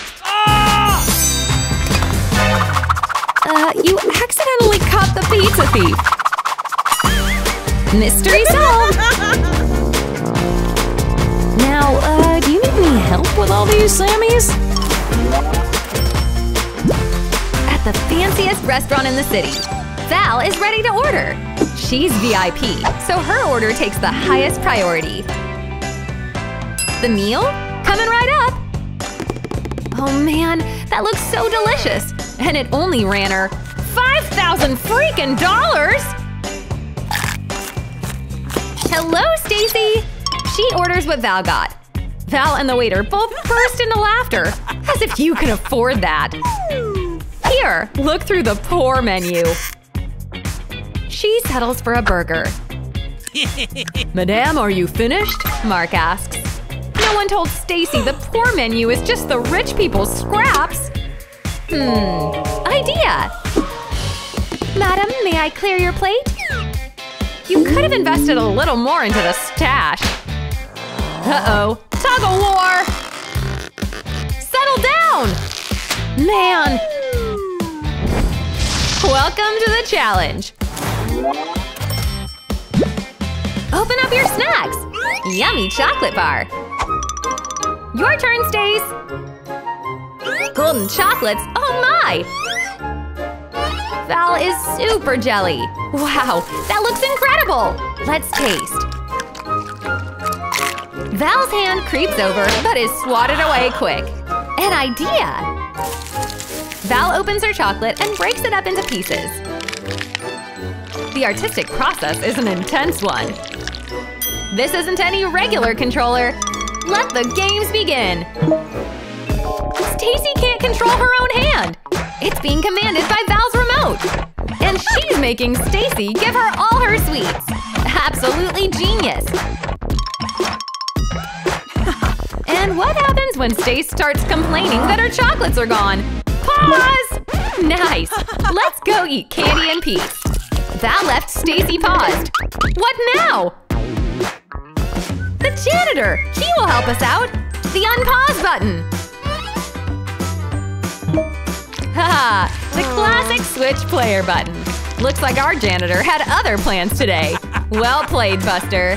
Uh, you accidentally caught the pizza thief! Mystery solved! Now, uh, do you need any help with all these slammies? At the fanciest restaurant in the city, Val is ready to order! She's V I P, so her order takes the highest priority. The meal? Coming right up! Oh man, that looks so delicious! And it only ran her five thousand freaking dollars! Hello, Stacy! She orders what Val got. Val and the waiter both burst into laughter, as if you can afford that. Here, look through the poor menu. She settles for a burger. Madame, are you finished? Mark asks. No one told Stacy the poor menu is just the rich people's scraps. Hmm, idea! Madam, may I clear your plate? You could have invested a little more into the stash. Uh-oh, tug-of-war! Settle down! Man! Welcome to the challenge! Open up your snacks! Yummy chocolate bar! Your turn, Stace! Golden chocolates? Oh my! Val is super jelly! Wow, that looks incredible! Let's taste! Val's hand creeps over but is swatted away quick. An idea! Val opens her chocolate and breaks it up into pieces. The artistic process is an intense one. This isn't any regular controller. Let the games begin! Stacy can't control her own hand! It's being commanded by Val's remote! And she's making Stacy give her all her sweets! Absolutely genius! And what happens when Stace starts complaining that her chocolates are gone? Pause! Nice! Let's go eat candy in peace! Val left Stacy paused. What now? The janitor! He will help us out! The unpause button! Haha! The classic Switch player button. Looks like our janitor had other plans today. Well played, Buster.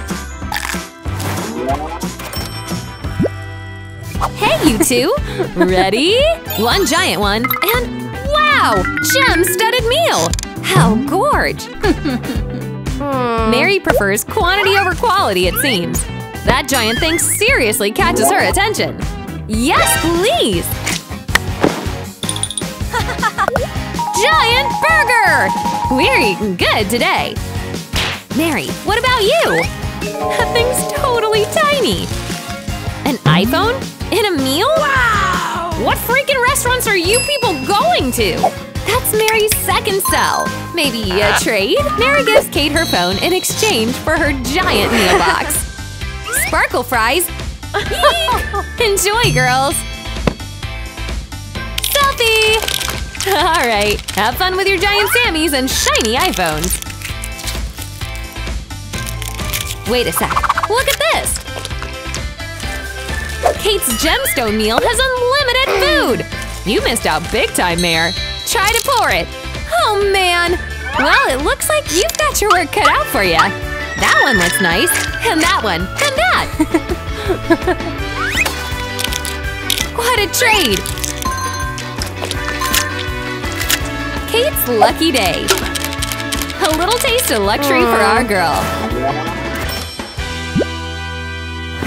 Hey, you two! Ready? One giant one, and wow! Gem-studded meal! How gorge! Mary prefers quantity over quality, it seems. That giant thing seriously catches her attention. Yes, please! Giant burger! We're eating good today! Mary, what about you? That thing's totally tiny! An iPhone? In a meal? Wow! What freaking restaurants are you people going to? That's Mary's second sell! Maybe a trade? Mary gives Kate her phone in exchange for her giant meal box. Sparkle fries? Enjoy, girls! Selfie! Alright, have fun with your giant Sammies and shiny iPhones! Wait a sec, look at this! Kate's gemstone meal has unlimited food! You missed out big time, Mare! Try to pour it! Oh man! Well, it looks like you've got your work cut out for ya! That one looks nice! And that one! And that! What a trade! Kate's lucky day! A little taste of luxury for our girl.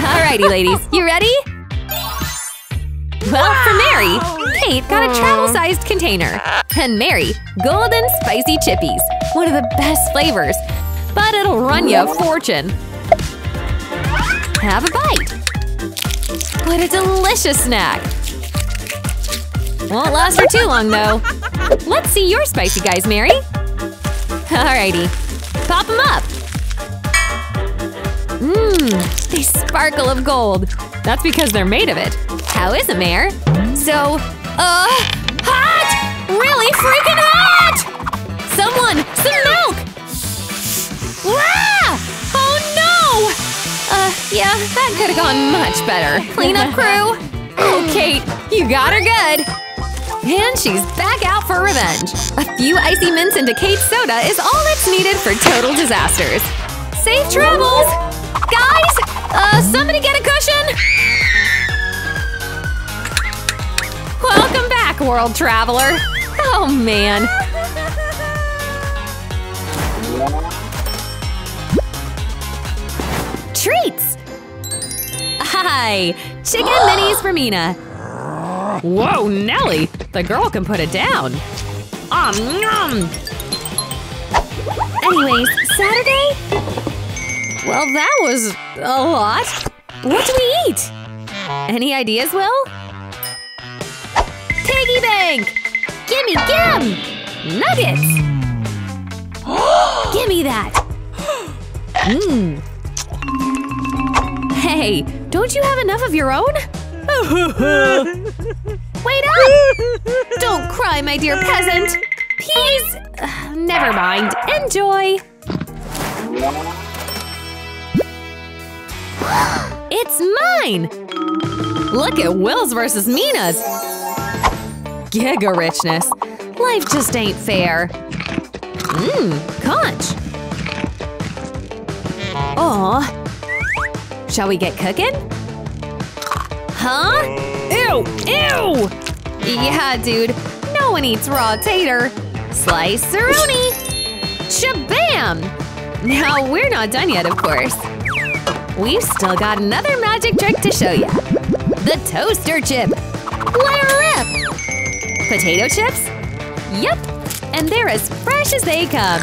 Alrighty, ladies, you ready? Well, for Mary, Kate got a travel-sized container. And Mary, golden spicy chippies. One of the best flavors. But it'll run you a fortune. Have a bite. What a delicious snack. Won't last for too long, though. Let's see your spicy guys, Mary. Alrighty. Pop them up. Mmm, they sparkle of gold. That's because they're made of it. How is it, Mare? So, uh, hot! Really freaking hot! Someone, some milk! Ah! Oh no! Uh, yeah, that could've gone much better. Cleanup crew! Oh, Kate, you got her good! And she's back out for revenge. A few icy mints into Kate's soda is all that's needed for total disasters. Safe travels! Guys! Uh, somebody get a cushion! Welcome back, world traveler! Oh, man! Treats! Hi! Chicken minis for Mina! Whoa, Nelly! The girl can put it down! Um, nom! Anyways, Saturday? Well, that was… a lot. What do we eat? Any ideas, Will? Piggy bank! Gimme, gimme! Nuggets! Gimme that! Mmm. Hey, don't you have enough of your own? Wait up! Don't cry, my dear peasant! Peas! Uh, never mind. Enjoy! It's mine! Look at Will's versus Mina's! Giga richness. Life just ain't fair. Mmm, conch! Aw. Shall we get cooking? Huh? Ew! Ew! Yeah, dude. No one eats raw tater. Slice-a-rooney! Shabam! Now, we're not done yet, of course. We've still got another magic trick to show you. The toaster chip! Layer up! Potato chips? Yep! And they're as fresh as they come!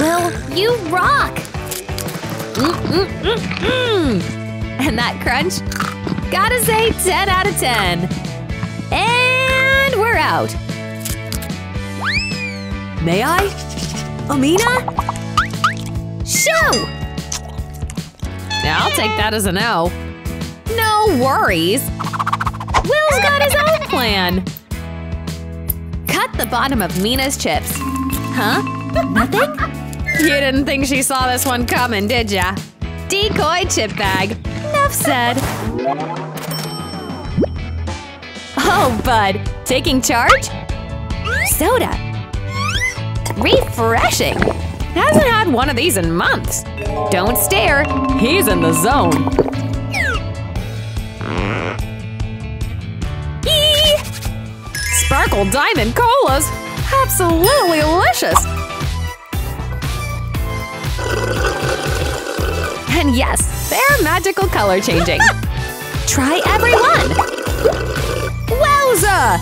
Well, you rock! Mm-mm-mm-mm! And that crunch? Gotta say ten out of ten! And we're out! May I? Amina? Show! I'll take that as a no. No worries. Will's got his own plan. Cut the bottom of Mina's chips. Huh? Nothing? You didn't think she saw this one coming, did ya? Decoy chip bag. Enough said. Oh, bud. Taking charge? Soda. Refreshing. Hasn't had one of these in months. Don't stare. He's in the zone. Eee! Sparkle Diamond Colas! Absolutely delicious! And yes, they're magical color changing. Try every one! Wowza!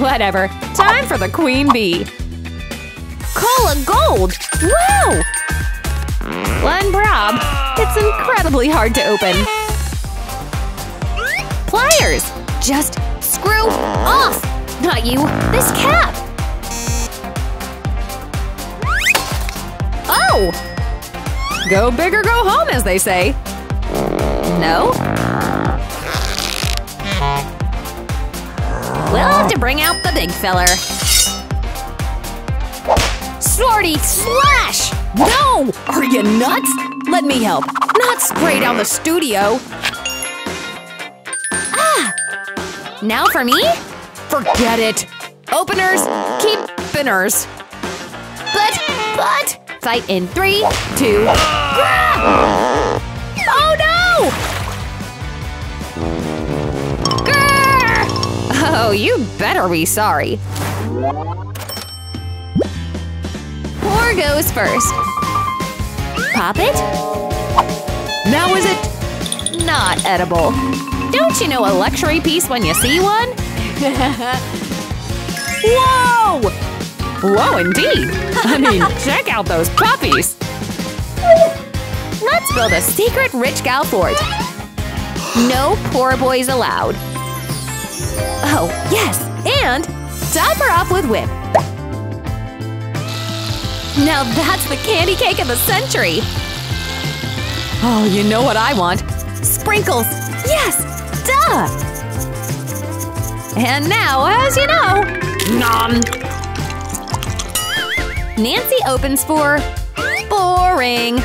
Whatever. Time for the queen bee. Cola gold! Wow! One prob. It's incredibly hard to open. Pliers! Just screw off! Not you, this cap! Oh! Go big or go home, as they say. No? We'll have to bring out the big feller. Snorty slash! No! Are you nuts? Let me help. Not spray down the studio. Ah! Now for me? Forget it. Openers, keep spinners. But, but, fight in three, two, grab! Oh no! Grr! Oh, you better be sorry. Goes first. Pop it? Now is it… not edible. Don't you know a luxury piece when you see one? Whoa! Whoa, indeed! I mean, check out those puppies! Let's build a secret rich gal fort. No poor boys allowed. Oh, yes! And top her off with whip. Now that's the candy cake of the century! Oh, you know what I want! Sprinkles! Yes! Duh! And now, as you know… Nom! Nancy opens for… boring.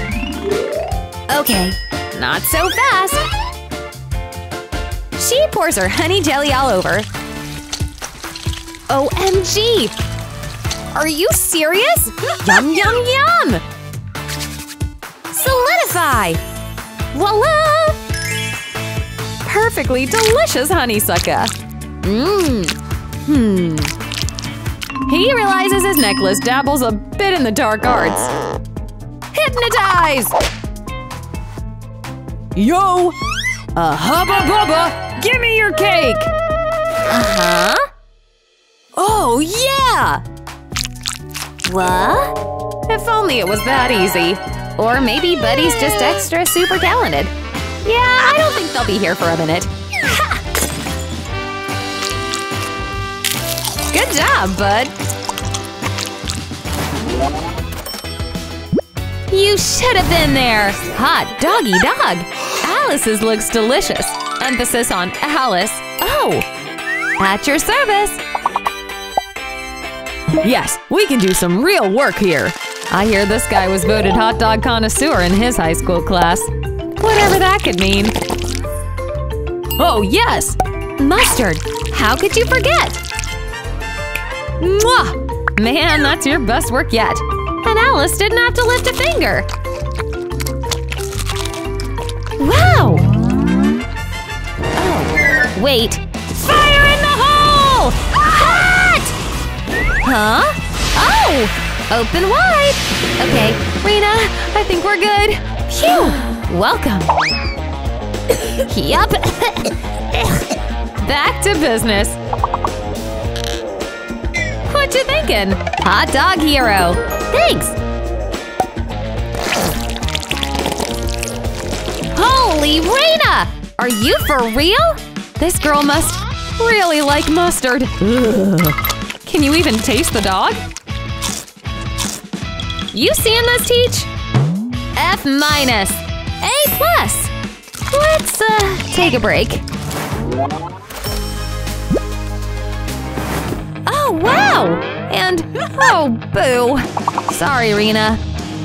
Okay, not so fast. She pours her honey jelly all over. O M G! Are you serious? Yum, yum, yum! Solidify! Voila! Perfectly delicious honeysucker. Mmm. Hmm. He realizes his necklace dabbles a bit in the dark arts. Hypnotize! Yo! A hubba bubba! Give me your cake! Uh-huh. Oh, yeah! What? If only it was that easy. Or maybe Buddy's just extra super talented. Yeah, I don't think they'll be here for a minute. Ha! Good job, Bud. You should have been there. Hot doggy dog. Alice's looks delicious. Emphasis on Alice. Oh, at your service. Yes, we can do some real work here. I hear this guy was voted hot dog connoisseur in his high school class. Whatever that could mean. Oh, yes! Mustard! How could you forget? Mwah! Man, that's your best work yet. And Alice didn't have to lift a finger. Wow! Oh, wait. Fire in the hole! Ah! Huh? Oh! Open wide! Okay, Rena, I think we're good. Phew! Welcome. Yup. Back to business. What you thinking? Hot dog hero. Thanks! Holy Rena! Are you for real? This girl must really like mustard. Can you even taste the dog? You seeing this, Teach? F minus. A plus. Let's, uh, take a break. Oh, wow! And, oh, boo. Sorry, Rena.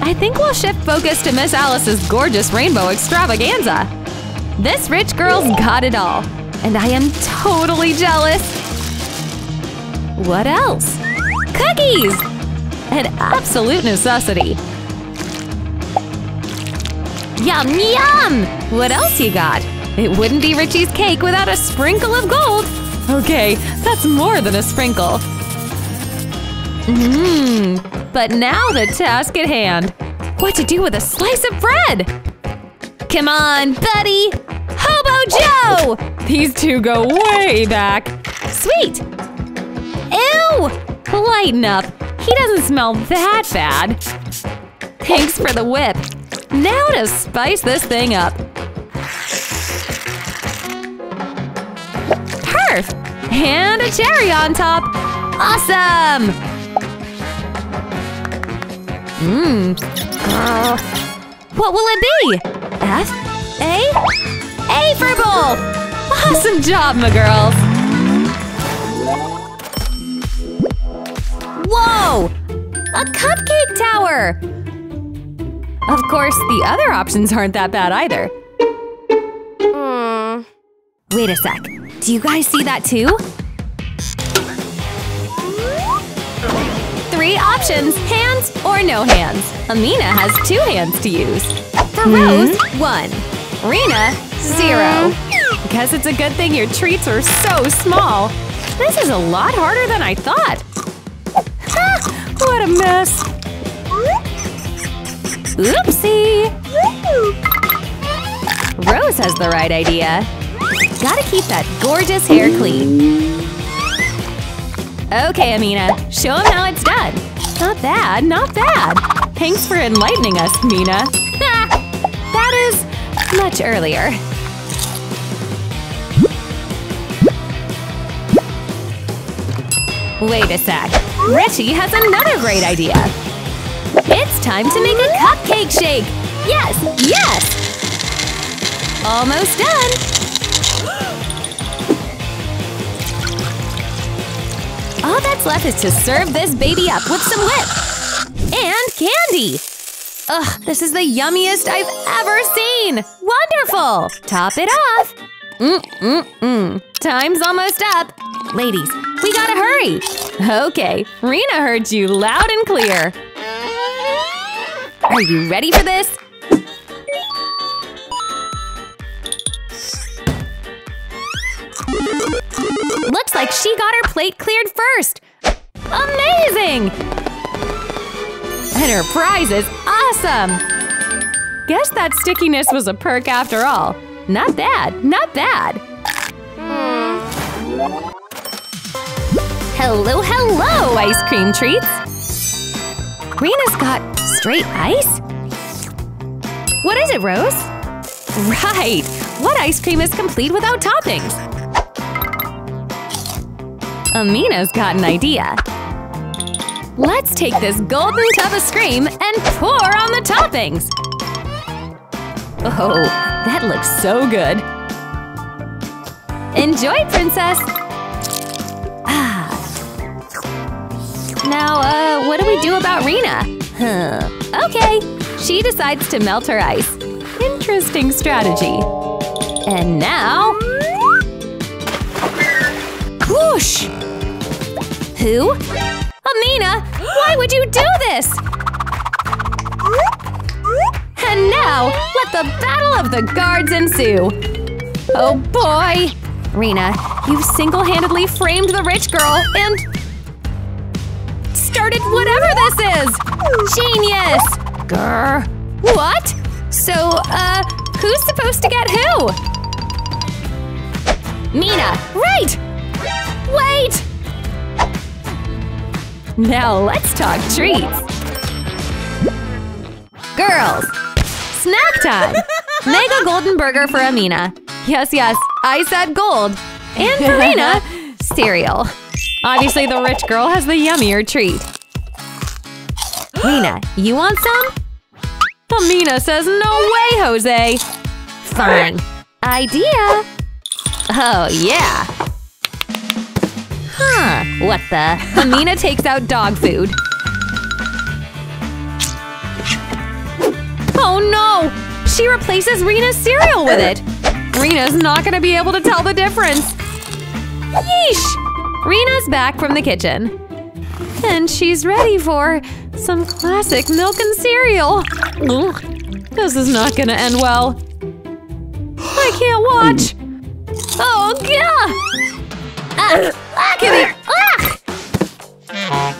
I think we'll shift focus to Miss Alice's gorgeous rainbow extravaganza. This rich girl's got it all. And I am totally jealous. What else? Cookies! An absolute necessity. Yum, yum! What else you got? It wouldn't be Richie's cake without a sprinkle of gold. Okay, that's more than a sprinkle. Mmm. But now the task at hand. What to do with a slice of bread? Come on, buddy! Hobo Joe! These two go way back. Sweet! Ew! Lighten up. He doesn't smell that bad. Thanks for the whip. Now to spice this thing up. Perf! And a cherry on top. Awesome! Mmm. Uh, what will it be? F? A? A for bowl! Awesome job, my girls! Whoa! A cupcake tower! Of course, the other options aren't that bad either. Mm. Wait a sec. Do you guys see that too? Three options, hands or no hands. Amina has two hands to use. For Rose, mm. one. Rena, zero. Mm. Guess it's a good thing your treats are so small. This is a lot harder than I thought. What a mess! Oopsie! Rose has the right idea. Gotta keep that gorgeous hair clean. Okay, Amina, show them how it's done. Not bad, not bad. Thanks for enlightening us, Mina. That is much earlier. Wait a sec. Richie has another great idea. It's time to make a cupcake shake. Yes, yes. Almost done. All that's left is to serve this baby up with some whip and candy. Ugh, this is the yummiest I've ever seen. Wonderful. Top it off. Mm mm mm. Time's almost up. Ladies, we gotta hurry! Okay, Rena heard you loud and clear! Are you ready for this? Looks like she got her plate cleared first! Amazing! And her prize is awesome! Guess that stickiness was a perk after all. Not bad, not bad! Hello, hello, ice cream treats! Rena's got straight ice? What is it, Rose? Right! What ice cream is complete without toppings? Amina's got an idea. Let's take this golden tub of cream and pour on the toppings! Oh, that looks so good! Enjoy, princess! Now, uh, what do we do about Rena? Huh. Okay, she decides to melt her ice. Interesting strategy. And now… Whoosh! Who? Amina! Why would you do this? And now, let the battle of the guards ensue! Oh boy! Rena, you've single-handedly framed the rich girl and… started whatever this is! Genius! Grr. What? So, uh, who's supposed to get who? Mina! Right! Wait! Now let's talk treats! Girls! Snack time! Mega golden burger for Amina. Yes, yes, I said gold. And for Rena, cereal. Obviously, the rich girl has the yummier treat. Rena, you want some? Amina says no way, Jose! Fine. Idea! Oh, yeah! Huh, what the… Amina takes out dog food. Oh no! She replaces Rena's cereal with it! Rena's not gonna be able to tell the difference! Yeesh! Rena's back from the kitchen. And she's ready for some classic milk and cereal. Ugh, this is not gonna end well. I can't watch. Oh, God! Ah, ah, give me, ah!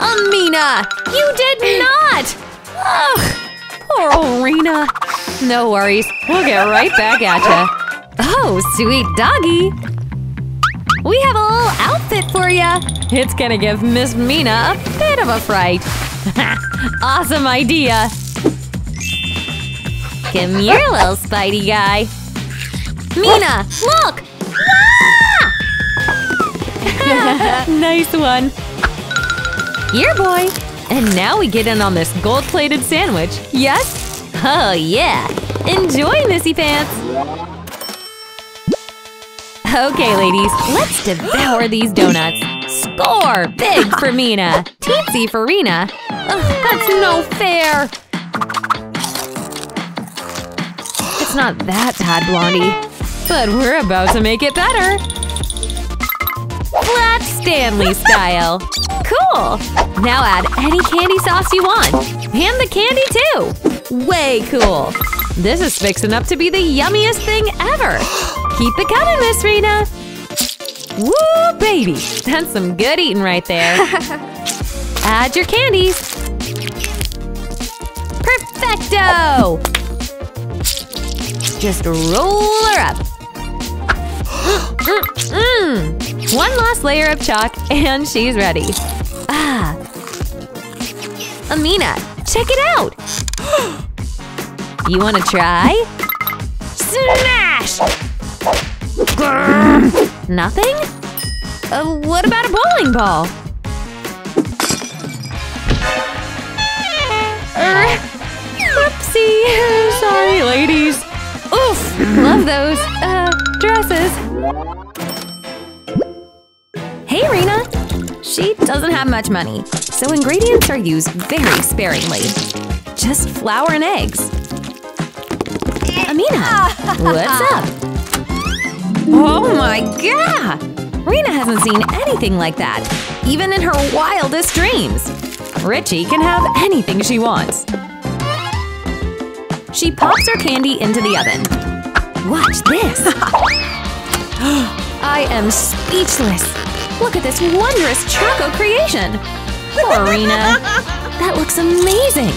Amina, you did not! Ugh, poor old Rena. No worries, we'll get right back at ya. Oh, sweet doggy! We have a little outfit for ya! It's gonna give Miss Mina a bit of a fright. Awesome idea! Come here, little Spidey guy! Mina, look! Nice one! Here, boy! And now we get in on this gold-plated sandwich, yes? Oh, yeah! Enjoy, Missy Pants! Okay, ladies, let's devour these donuts. Score! Big for Mina. Teensy for Rena. Ugh, that's no fair. It's not that bad, Blondie. But we're about to make it better. Flat Stanley style. Cool. Now add any candy sauce you want. And the candy, too. Way cool. This is fixing up to be the yummiest thing ever. Keep it coming, Miss Rena! Woo, baby! That's some good eating right there! Add your candies! Perfecto! Just roll her up. Mm-mm. One last layer of chalk, and she's ready. Ah. Amina, check it out! You wanna try? Smash! Nothing? Uh, what about a bowling ball? Er, oopsie! Sorry, ladies. Oof! Love those, uh, dresses. Hey, Rena! She doesn't have much money, so ingredients are used very sparingly. Just flour and eggs. Amina, what's up? Oh my god! Rena hasn't seen anything like that, even in her wildest dreams. Richie can have anything she wants. She pops her candy into the oven. Watch this! I am speechless! Look at this wondrous choco creation! Poor Rena! That looks amazing!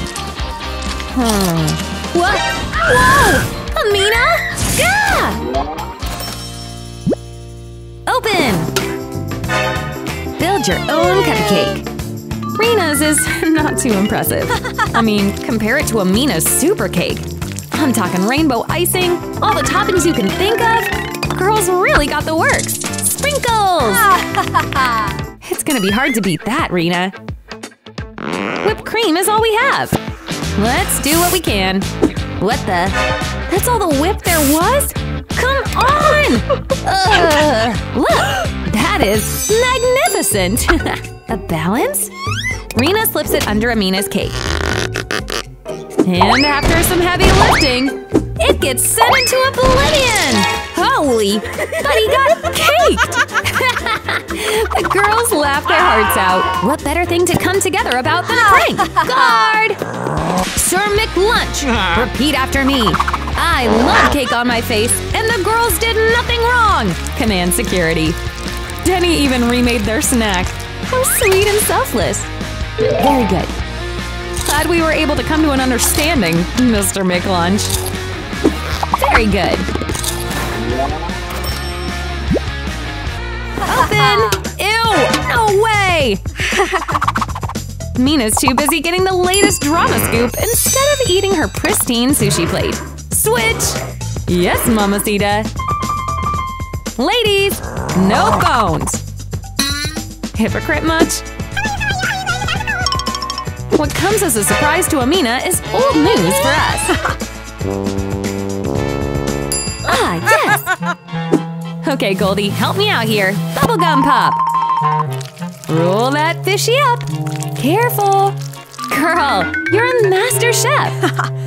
Hmm. What? Whoa! Amina? Gah! Open! Build your own cupcake! Rena's is not too impressive. I mean, compare it to Amina's super cake. I'm talking rainbow icing, all the toppings you can think of. Girls really got the works. Sprinkles! It's gonna be hard to beat that, Rena. Whipped cream is all we have. Let's do what we can. What the? That's all the whip there was? Come on! Uh, look! That is magnificent! A balance? Rena slips it under Amina's cake. And after some heavy lifting, it gets sent into oblivion! Holy! But he got caked! The girls laughed their hearts out. What better thing to come together about than a prank? Guard! Sir McLunch! Repeat after me. I love cake on my face, and the girls did nothing wrong! Command security. Denny even remade their snack. How sweet and selfless. Very good. Glad we were able to come to an understanding, Mister McLunch. Very good. Open! Ew! No way! Mina's too busy getting the latest drama scoop instead of eating her pristine sushi plate. Switch! Yes, Mamacita. Ladies, no bones. Hypocrite much? What comes as a surprise to Amina is old news for us. Ah, yes! Okay, Goldie, help me out here. Bubblegum pop! Roll that fishy up. Careful! Girl, you're a master chef!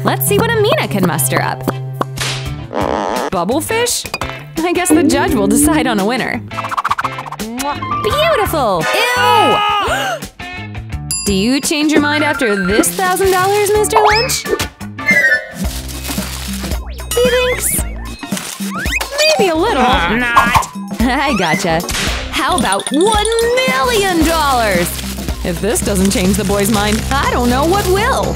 Let's see what Amina can muster up. Bubble fish? I guess the judge will decide on a winner. Beautiful! Ew! Do you change your mind after this thousand dollars, Mister Lunch? Thanks. Maybe a little. Uh, not. I gotcha. How about one million dollars? If this doesn't change the boy's mind, I don't know what will.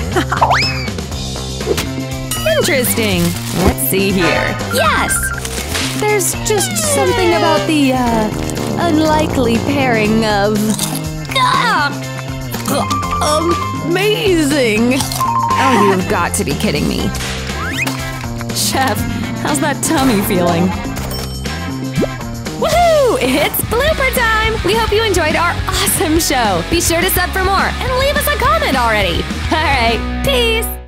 Interesting. Let's see here. Yes! There's just something about the, uh... unlikely pairing of… Ah! Amazing! Oh, you've got to be kidding me. Chef, how's that tummy feeling? Woohoo! It's blooper time! We hope you enjoyed our awesome show! Be sure to sub for more and leave us a comment already! Alright, peace!